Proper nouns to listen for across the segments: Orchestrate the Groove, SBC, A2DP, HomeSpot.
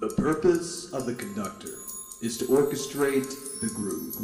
The purpose of the conductor is to orchestrate the groove.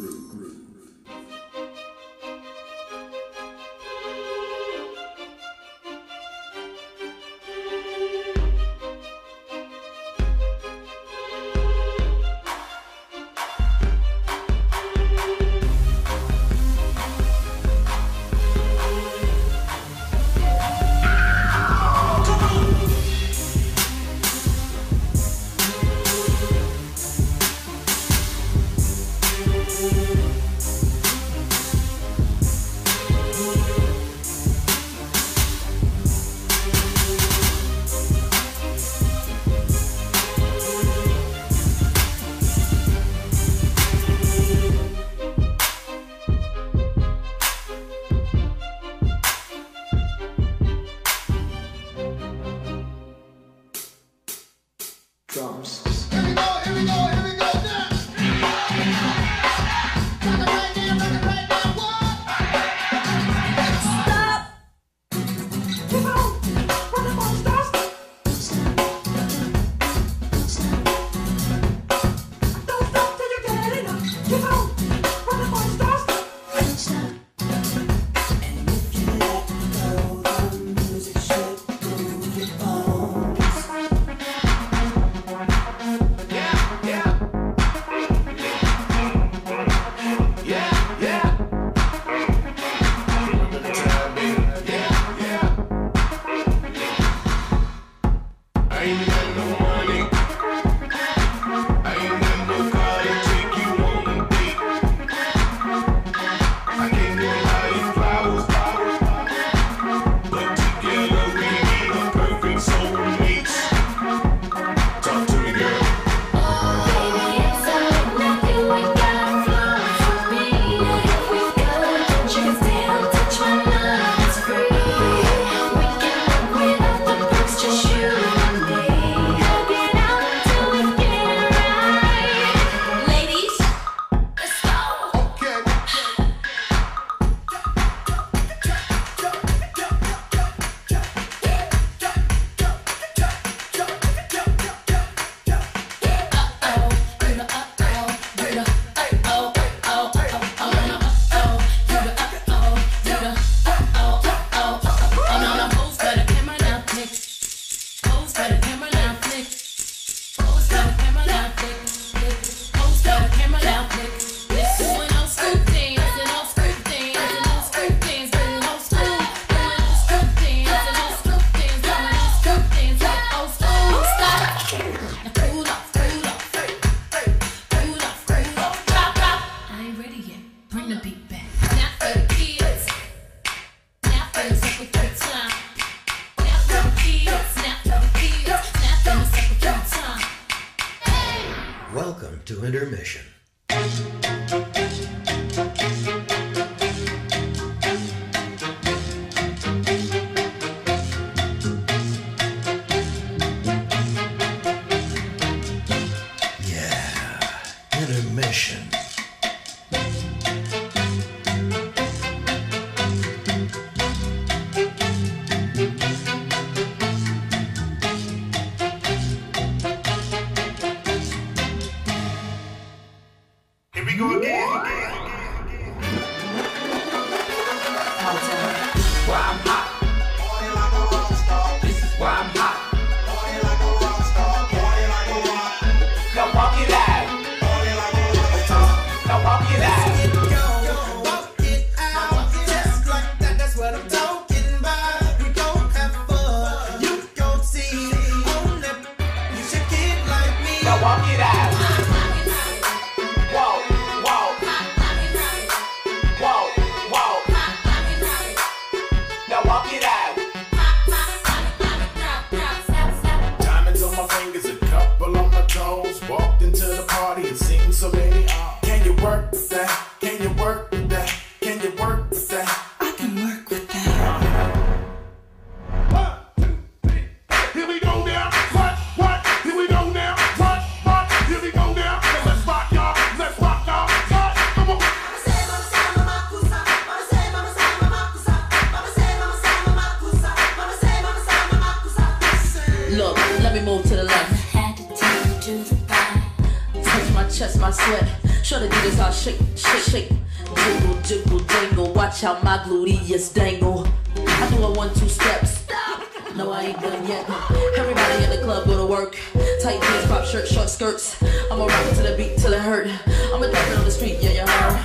my sweat. Sure to do this, I'll shake, shake, shake. Jiggle, jiggle, dangle. Watch how my gluteus dangle. I do a 1-2 step. Stop. No, I ain't done yet. Everybody in the club go to work. Tight jeans, pop shirt, short skirts. I'ma rock it to the beat till it hurt. I'ma dump it on the street, yeah, you heard.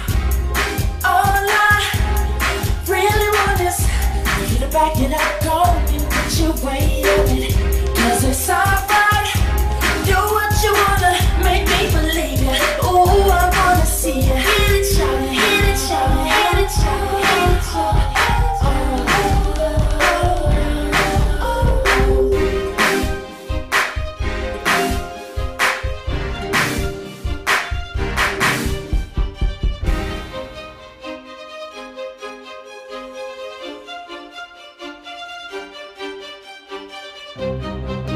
All I really want is for you to back it up, go and put your weight on it. 'Cause it's alright. Do what you wanna, make me believe ya. Ooh, I wanna see ya. Hit it, shout it, hit it, shout it, hit it, shout it, hit it, shout it.